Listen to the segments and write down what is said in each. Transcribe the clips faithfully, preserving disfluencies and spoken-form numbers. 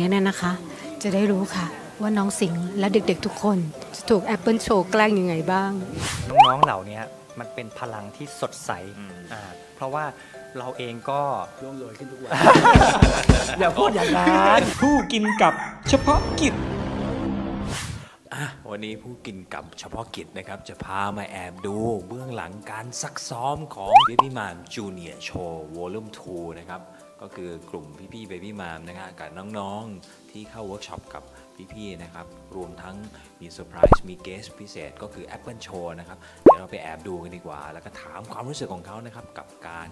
นี้เนี่ยนะคะจะได้รู้ค่ะว่าน้องสิงห์และเด็กๆทุกคนจะถูก Apple Show แกล้งยังไงบ้างน้องๆเหล่านี้มันเป็นพลังที่สดใสเพราะว่าเราเองก็ร่วมรวยขึ้นทุกวันอย่าพูดอย่างนั้นผู้กินกับเฉพาะกิจวันนี้ผู้กินกับเฉพาะกิจนะครับจะพามาแอบดูเบื้องหลังการซักซ้อมของ Babymime Junior Show Volume ทู นะครับก็คือกลุ่มพี่ๆ Babymime นะครับกับน้องๆที่เข้าเวิร์กช็อปกับพี่ๆนะครับรวมทั้งมีเซอร์ไพรส์มีเกสพิเศษก็คือ Apple Show นะครับเดี๋ยวเราไปแอบดูกันดีกว่าแล้วก็ถามความรู้สึกของเขานะครับกับการ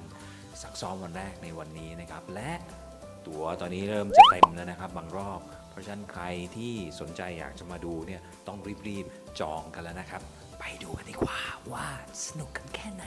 ซักซ้อมวันแรกในวันนี้นะครับและตั๋วตอนนี้เริ่มจะเต็มแล้วนะครับบางรอบเพราะฉะนั้นใครที่สนใจอยากจะมาดูเนี่ยต้องรีบๆจองกันแล้วนะครับไปดูกันดีกว่าว่าสนุกกันแค่ไหน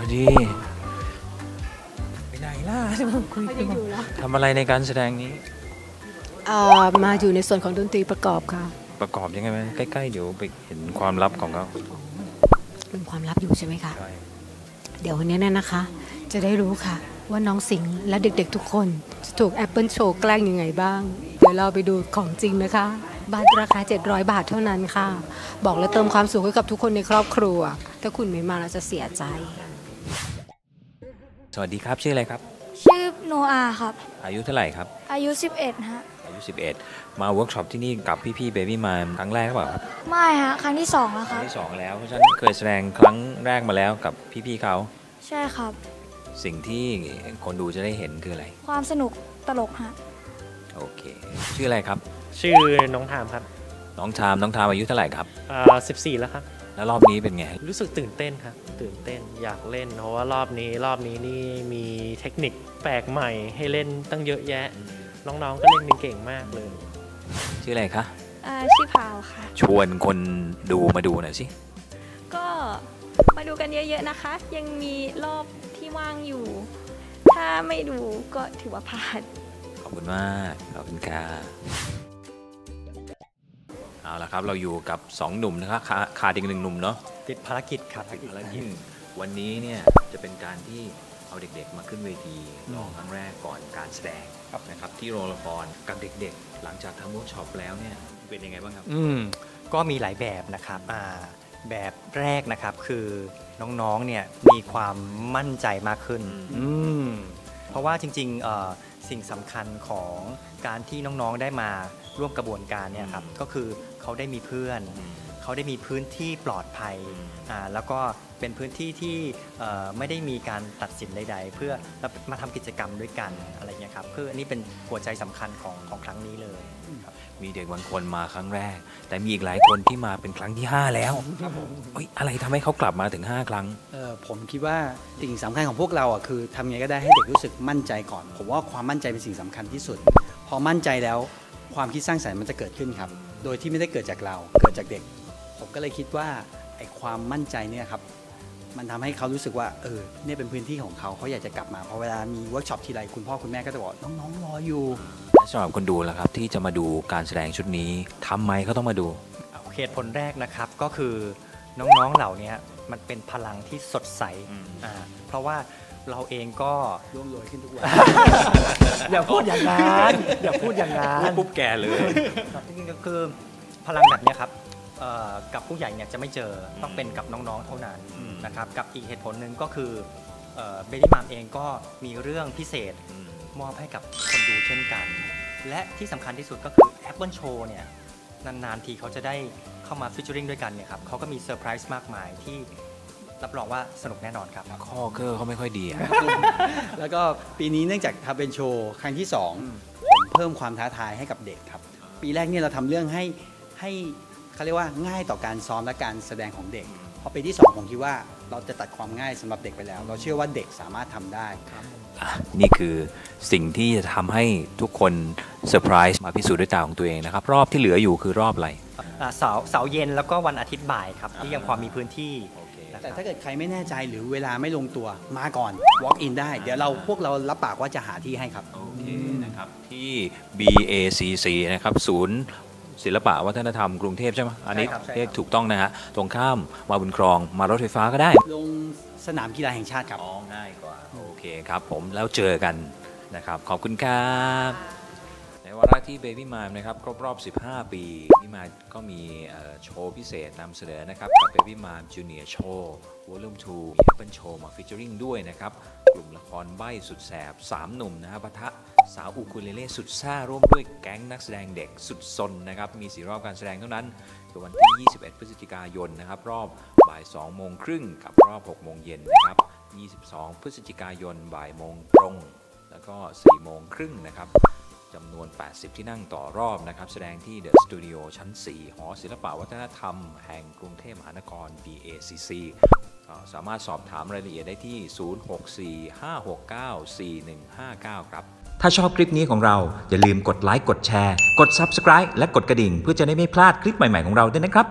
สวัสดีไปไหนล่ะคุยกันอยู่แล้วทำอะไรในการแสดงนี้มาอยู่ในส่วนของดนตรีประกอบค่ะประกอบยังไงไหมใกล้ๆเดี๋ยวไปเห็นความลับของเขาเป็นความลับอยู่ใช่ไหมคะเดี๋ยววันนี้เนี่ยนะคะจะได้รู้ค่ะว่าน้องสิงห์และเด็กๆทุกคนจะถูก Apple Show แกล้งยังไงบ้างเดี๋ยวเราไปดูของจริงนะคะบัตรราคาเจ็ดร้อยบาทเท่านั้นค่ะบอกและเติมความสุขให้กับทุกคนในครอบครัวถ้าคุณไม่มาเราจะเสียใจสวัสดีครับชื่ออะไรครับชื่อโนอาครับอายุเท่าไหร่ครับอายุสิบเอ็ดฮะอายุสิบเอ็ดมาเวิร์กช็อปที่นี่กับพี่ๆ Babymime ครั้งแรกหรือเปล่าครับไม่ฮะครั้งที่สองแล้วครับครั้งที่สองแล้วเพราะฉะนั้นเคยแสดงครั้งแรกมาแล้วกับพี่ๆเขาใช่ครับสิ่งที่คนดูจะได้เห็นคืออะไรความสนุกตลกฮะโอเคชื่ออะไรครับชื่อน้องทามครับน้องทามน้องทามอายุเท่าไหร่ครับอ่าสิบสี่แล้วครับแล้วรอบนี้เป็นไงรู้สึกตื่นเต้นครับตื่นเต้นอยากเล่นเพราะว่ารอบนี้รอบนี้นี่มีเทคนิคแปลกใหม่ให้เล่นตั้งเยอะแยะน้องๆก็เล่นเก่งมากเลยชื่ออะไรคะชื่อพาวค่ะชวนคนดูมาดูหน่อยสิก็มาดูกันเยอะๆนะคะยังมีรอบที่ว่างอยู่ถ้าไม่ดูก็ถือว่าพลาดขอบคุณมากขอบคุณค่ะเอาละครับเราอยู่กับสองหนุ่มนะครับขาดอีกหนึ่งหนุ่มเนาะติดภารกิจครับติดภารกิจวันนี้เนี่ยจะเป็นการที่เอาเด็กๆมาขึ้นเวทีลองครั้งแรกก่อนการแสดงนะครับที่โรงละครกับเด็กๆหลังจากทำเวิร์กช็อปแล้วเนี่ยเป็นยังไงบ้างครับอืมก็มีหลายแบบนะครับอ่าแบบแรกนะครับคือน้องๆเนี่ยมีความมั่นใจมากขึ้นอืมเพราะว่าจริงๆเอ่อสิ่งสำคัญของการที่น้องๆได้มาร่วมกระบวนการเนี่ยครับก็คือเขาได้มีเพื่อนเขาได้มีพื้นที่ปลอดภัยอ่าแล้วก็เป็นพื้นที่ที่ไม่ได้มีการตัดสินใดๆเพื่อมาทำกิจกรรมด้วยกันอะไรเงี้ยครับคืออันนี้เป็นหัวใจสำคัญของของครั้งนี้เลยมีเด็กบางคนมาครั้งแรกแต่มีอีกหลายคนที่มาเป็นครั้งที่ห้าแล้วอะไรทำให้เขากลับมาถึงห้าครั้งผมคิดว่าสิ่งสำคัญของพวกเราอ่ะคือทำยังไงก็ได้ให้เด็กรู้สึกมั่นใจก่อนผมว่าความมั่นใจเป็นสิ่งสำคัญที่สุดพอมั่นใจแล้วความคิดสร้างสรรค์มันจะเกิดขึ้นครับโดยที่ไม่ได้เกิดจากเราเกิดจากเด็กผมก็เลยคิดว่าไอ้ความมั่นใจเนี่ยครับมันทำให้เขารู้สึกว่าเออเนี่ยเป็นพื้นที่ของเขาเขาอยากจะกลับมาพอเวลามีเวิร์กช็อปทีไรคุณพ่อคุณแม่ก็จะบอกน้องๆรออยู่สำหรับคนดูแล้วครับที่จะมาดูการแสดงชุดนี้ทำไมเขาต้องมาดูเหตุผลแรกนะครับก็คือน้องๆเหล่านี้มันเป็นพลังที่สดใสอ่าเพราะว่าเราเองก็ร่วมรวยขึ้นทุกวันอย่าพูดอย่างนั้นอย่าพูดอย่างนั้นปุ๊บแก่เลยจริงๆก็คือพลังแบบนี้ครับกับผู้ใหญ่เนี่ยจะไม่เจอต้องเป็นกับน้องๆเท่านั้นนะครับกับอีกเหตุผลหนึ่งก็คือเบบี้มัมเองก็มีเรื่องพิเศษมอบให้กับคนดูเช่นกันและที่สำคัญที่สุดก็คือ Apple Show เนี่ยนานๆทีเขาจะได้เข้ามาฟีเจอริ่งด้วยกันเนี่ยครับเขาก็มีเซอร์ไพรส์มากมายที่รับรองว่าสนุกแน่นอนครับข้อเกอร์เขาไม่ค่อยดีแล้วก็ปีนี้เนื่องจากทำเป็นโชว์ครั้งที่สองผมเพิ่มความท้าทายให้กับเด็กครับปีแรกเนี่ยเราทำเรื่องให้ให้ เขาเรียกว่าง่ายต่อการซ้อมและการแสดงของเด็กพอปีที่สองผมคิดว่าเราจะตัดความง่ายสำหรับเด็กไปแล้วเราเชื่อว่าเด็กสามารถทำได้ครับนี่คือสิ่งที่จะทำให้ทุกคนเซอร์ไพรส์มาพิสูจน์ด้วยตาของตัวเองนะครับรอบที่เหลืออยู่คือรอบอะไรเสาร์เสาร์เย็นแล้วก็วันอาทิตย์บ่ายครับที่ยังพอมีพื้นที่แต่ถ้าเกิดใครไม่แน่ใจหรือเวลาไม่ลงตัวมาก่อน walk in ได้เดี๋ยวเราพวกเรารับปากว่าจะหาที่ให้ครับโอเคนะครับที่ บี เอ ซี ซี นะครับศูนย์ศิลปะวัฒนธรรมกรุงเทพใช่ไหมอันนี้เรียกถูกต้องนะฮะตรงข้ามมาบุญครองมารถไฟฟ้าก็ได้ลงสนามกีฬาแห่งชาติครับอ๋อง่ายกว่าโอเคครับผมแล้วเจอกันนะครับขอบคุณครับในวาระที่ Babymime นะครับครบรอบสิบห้าปี Babymime ก็มีโชว์พิเศษนำเสนอนะครับกับ Babymime Junior Show Volume ทู มี Apple Show มาฟีเจอริ่งด้วยนะครับกลุ่มละครใบ้สุดแสบสามหนุ่มนะฮะปะทะสาวอูคูเลเล่สุดซ่าร่วมด้วยแก๊งนักแสดงเด็กสุดซนนะครับมีสี่รอบการแสดงเท่านั้นคือวันที่ยี่สิบเอ็ดพฤศจิกายนนะครับรอบบ่ายสองโมงครึ่งกับรอบหกโมงเย็นนะครับยี่สิบสองพฤศจิกายนบ่ายโมงตรงแล้วก็สี่โมงครึ่งนะครับจำนวนแปดสิบที่นั่งต่อรอบนะครับแสดงที่ The Studio ชั้นสี่หอศิลปะวัฒนธรรมแห่งกรุงเทพมหานคร บี เอ ซี ซี สามารถสอบถามรายละเอียดได้ที่ ศูนย์ หก สี่ ห้า หก เก้า สี่ หนึ่ง ห้า เก้า ครับถ้าชอบคลิปนี้ของเราอย่าลืมกดไลค์กดแชร์กด Subscribe และกดกระดิ่งเพื่อจะได้ไม่พลาดคลิปใหม่ๆของเราด้วยนะครับ